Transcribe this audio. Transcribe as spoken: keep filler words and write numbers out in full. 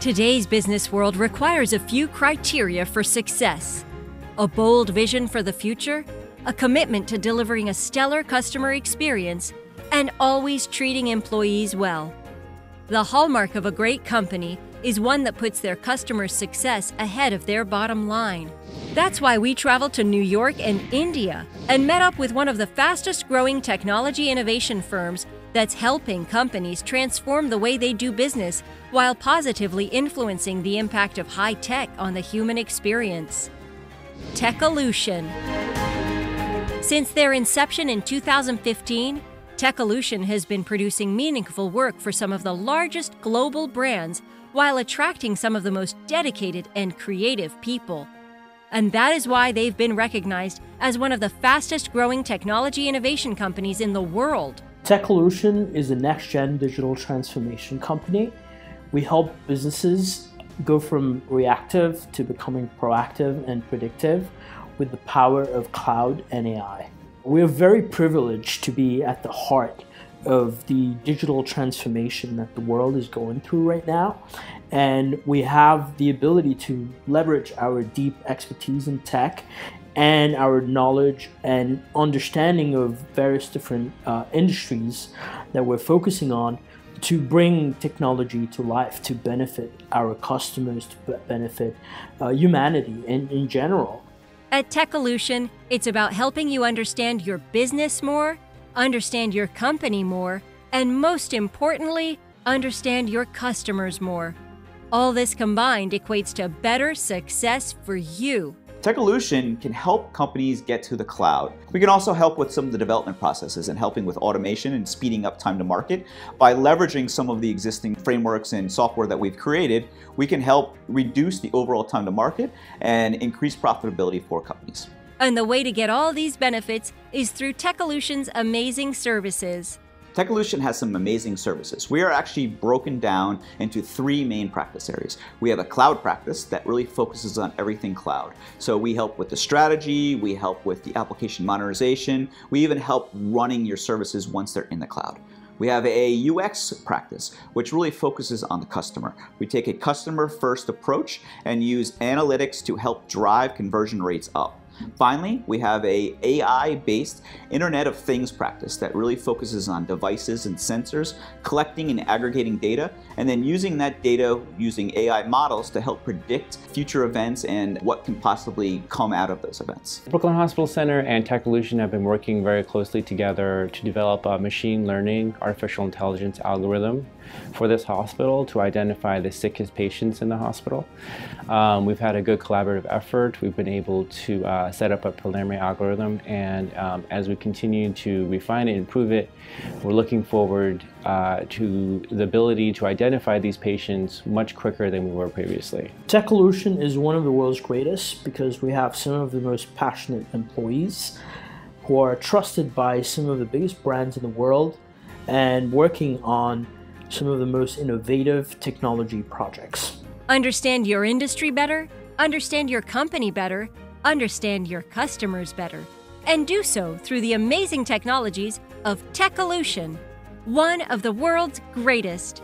Today's business world requires a few criteria for success: a bold vision for the future, a commitment to delivering a stellar customer experience, and always treating employees well. The hallmark of a great company is one that puts their customers' success ahead of their bottom line. That's why we traveled to New York and India and met up with one of the fastest-growing technology innovation firms that's helping companies transform the way they do business while positively influencing the impact of high tech on the human experience. Techolution. Since their inception in two thousand fifteen, Techolution has been producing meaningful work for some of the largest global brands while attracting some of the most dedicated and creative people. And that is why they've been recognized as one of the fastest-growing technology innovation companies in the world. Techolution is a next-gen digital transformation company. We help businesses go from reactive to becoming proactive and predictive with the power of cloud and A I. We're very privileged to be at the heart of the digital transformation that the world is going through right now. And we have the ability to leverage our deep expertise in tech and our knowledge and understanding of various different uh, industries that we're focusing on to bring technology to life, to benefit our customers, to benefit uh, humanity in, in general. At Techolution, it's about helping you understand your business more, understand your company more, and most importantly, understand your customers more. All this combined equates to better success for you. Techolution can help companies get to the cloud. We can also help with some of the development processes and helping with automation and speeding up time to market. By leveraging some of the existing frameworks and software that we've created, we can help reduce the overall time to market and increase profitability for companies. And the way to get all these benefits is through Techolution's amazing services. Techolution has some amazing services. We are actually broken down into three main practice areas. We have a cloud practice that really focuses on everything cloud. So we help with the strategy, we help with the application modernization, we even help running your services once they're in the cloud. We have a U X practice, which really focuses on the customer. We take a customer-first approach and use analytics to help drive conversion rates up. Finally, we have a A I-based Internet of Things practice that really focuses on devices and sensors, collecting and aggregating data, and then using that data using A I models to help predict future events and what can possibly come out of those events. Brooklyn Hospital Center and Techolution have been working very closely together to develop a machine learning artificial intelligence algorithm for this hospital to identify the sickest patients in the hospital. Um, we've had a good collaborative effort. We've been able to uh, set up a preliminary algorithm, and um, as we continue to refine it and improve it, we're looking forward uh, to the ability to identify these patients much quicker than we were previously. Techolution is one of the world's greatest because we have some of the most passionate employees who are trusted by some of the biggest brands in the world and working on some of the most innovative technology projects. Understand your industry better, understand your company better, understand your customers better, and do so through the amazing technologies of Techolution, one of the world's greatest.